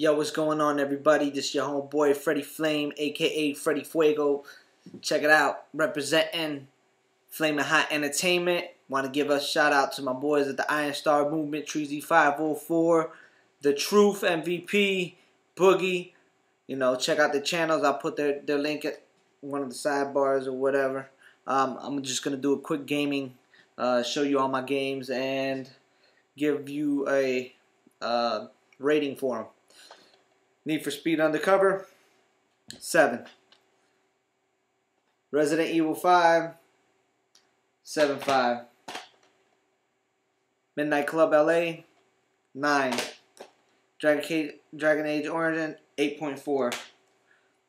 Yo, what's going on, everybody? This is your homeboy Freddy Flame, aka Freddy Fuego. Check it out. Representing Flame and Hot Entertainment. Want to give a shout out to my boys at the Iron Star Movement, Treezy504, The Truth MVP, Boogie. You know, check out the channels. I'll put their link at one of the sidebars or whatever. I'm just gonna do a quick gaming, show you all my games and give you a rating for them. Need for Speed Undercover, 7. Resident Evil 5, 7.5. Midnight Club LA, 9. Dragon Age Origin, 8.4.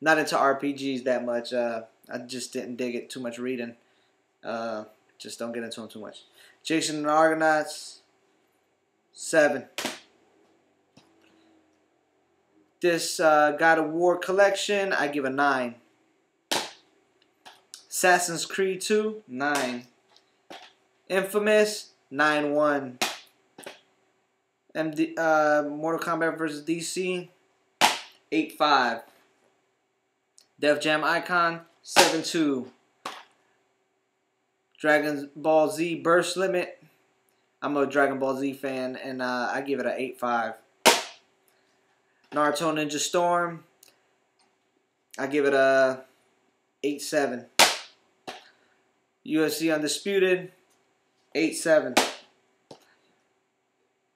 Not into RPGs that much. I just didn't dig it. Too much reading. Just don't get into them too much. Jason and the Argonauts, 7. This God of War collection, I give a 9. Assassin's Creed 2, 9. Infamous, 9.1. Mortal Kombat vs. DC, 8.5. Def Jam Icon, 7.2. Dragon Ball Z Burst Limit. I'm a Dragon Ball Z fan, and I give it an 8.5. Naruto Ninja Storm, I give it a 8.7. UFC Undisputed, 8.7.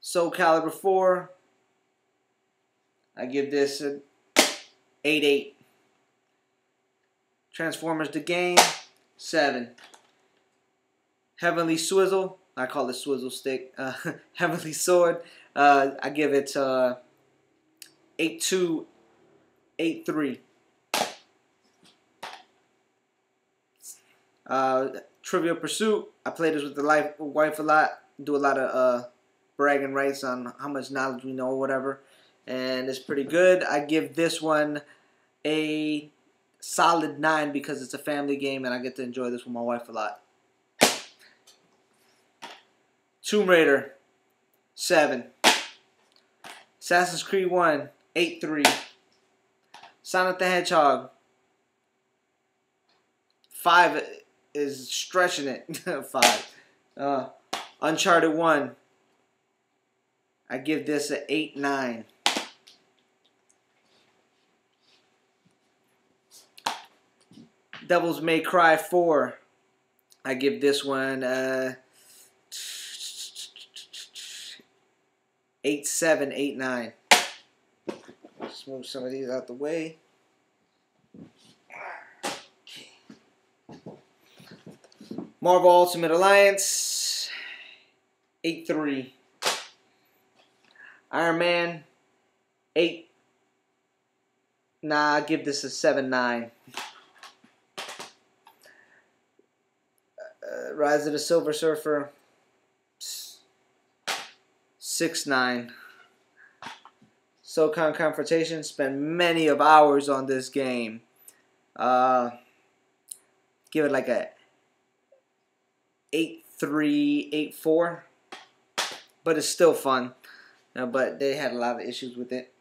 Soul Calibur 4, I give this an 8.8. Transformers the Game, 7. Heavenly Swizzle, I call it Swizzle Stick, Heavenly Sword, I give it 8.2, 8.3. Trivial Pursuit. I play this with the wife a lot. Do a lot of bragging rights on how much knowledge we know or whatever. And it's pretty good. I give this one a solid 9 because it's a family game and I get to enjoy this with my wife a lot. Tomb Raider, 7. Assassin's Creed 1, 8.3. Sonic the Hedgehog, 5 is stretching it. 5. Uncharted 1, I give this an 8.9. Devil May Cry 4, I give this one 8.7, 8.9. Let's move some of these out the way. Marvel Ultimate Alliance, 8.3. Iron Man, 8. Nah, I give this a 7.9. Rise of the Silver Surfer, 6.9. SoCon Confrontation, spent many of hours on this game. Give it like a 8.3, 8.4, but it's still fun. But they had a lot of issues with it.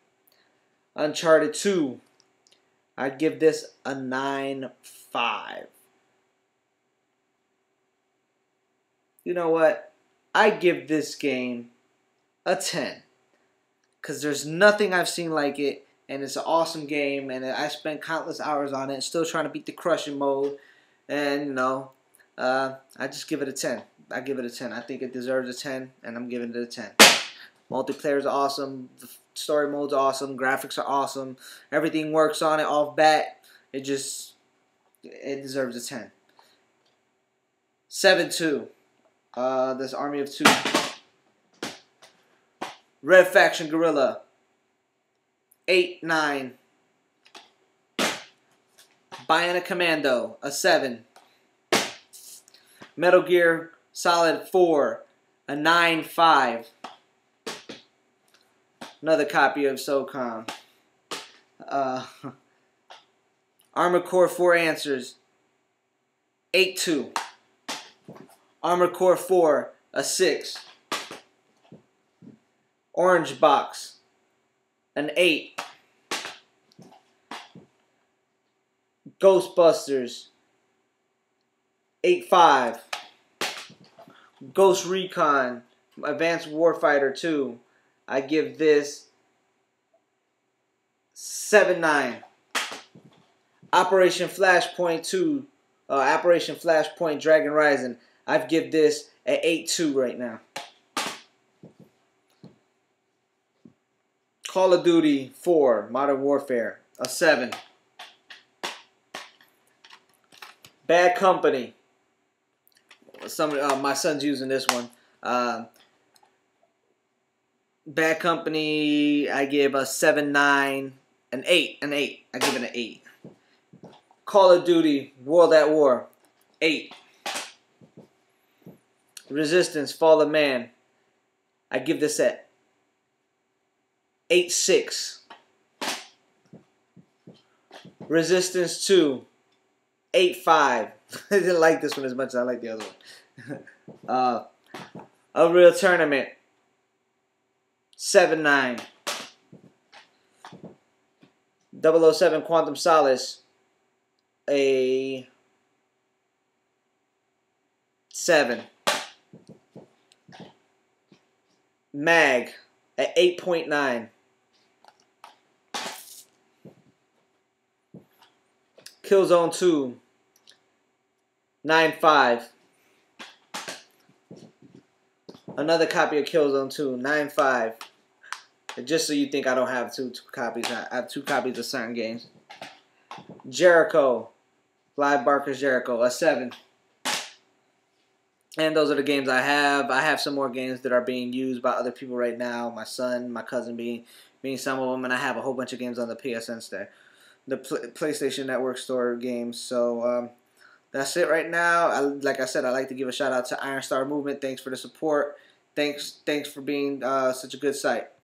Uncharted 2, I'd give this a 9.5. You know what? I give this game a 10 because there's nothing I've seen like it, and it's an awesome game, and I spent countless hours on it, still trying to beat the crushing mode, and you know, I just give it a 10. I give it a 10. I think it deserves a 10, and I'm giving it a 10. Multiplayer is awesome. The story mode's awesome. Graphics are awesome. Everything works on it off bat. It just, it deserves a 10. 7.2. This Army of 2. Red Faction Guerrilla, 8.9. Bionic Commando, a 7. Metal Gear Solid 4, a 9.5. Another copy of SOCOM. Armor Core 4 Answers, 8.2. Armor Core 4, a 6. Orange Box, An 8. Ghostbusters. 8.5. Ghost Recon. Advanced Warfighter 2. I give this 7.9. Operation Flashpoint 2. Operation Flashpoint Dragon Rising. I've give this an 8.2 right now. Call of Duty 4, Modern Warfare, a 7. Bad Company. My son's using this one. Bad Company, I give a 7.9, an 8, an 8. I give it an 8. Call of Duty, World at War, 8. Resistance, Fall of Man, I give this at 8.6. Resistance 2, 8.5. I didn't like this one as much as I like the other one. Unreal Tournament, 7.9. 007 Quantum Solace, a 7. Mag, at 8.9. Killzone 2, 9.5. Another copy of Killzone 2, 9.5. Just so you think I don't have two copies, I have two copies of certain games. Jericho, Clive Barker's Jericho, a 7. And those are the games I have. I have some more games that are being used by other people right now. My son, my cousin being some of them, and I have a whole bunch of games on the PSN store. The PlayStation Network Store games. So that's it right now. Like I said, I'd like to give a shout out to Iron Star Movement. Thanks for the support. Thanks for being such a good site.